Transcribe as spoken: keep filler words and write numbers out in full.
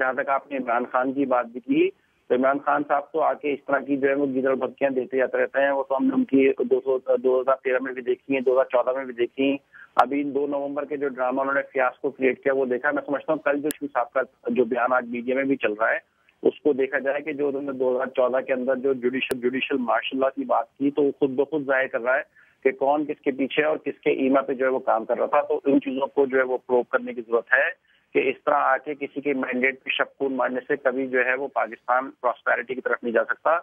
जहाँ तक आपने इमरान खान की बात भी की, तो इमरान खान साहब तो आके इस तरह की जो है वो गीदड़ भपकियां देते जाते रहते हैं। वो तो हमने उनकी दो सौ दो हजार तेरह में भी देखी है, दो हजार चौदह में भी देखी। अभी दो नवंबर के जो ड्रामा उन्होंने फियास्को क्रिएट किया वो देखा। मैं समझता हूँ कल जो श्री साहब का जो बयान आज मीडिया में भी चल रहा है उसको देखा जाए कि जो उन्होंने दो हजार चौदह के अंदर जो जुडिशियल जुडिशियल मार्शल लॉ की बात की, तो वो खुद ब खुद जाहिर कर रहा है कि कौन किसके पीछे और किसके ईमा पे जो है वो काम कर रहा था। तो इन चीजों को जो है वो प्रोव करने की जरूरत है कि इस तरह आके किसी के मैंडेट पे शपकून मारने से कभी जो है वो पाकिस्तान प्रॉस्पेरिटी की तरफ नहीं जा सकता।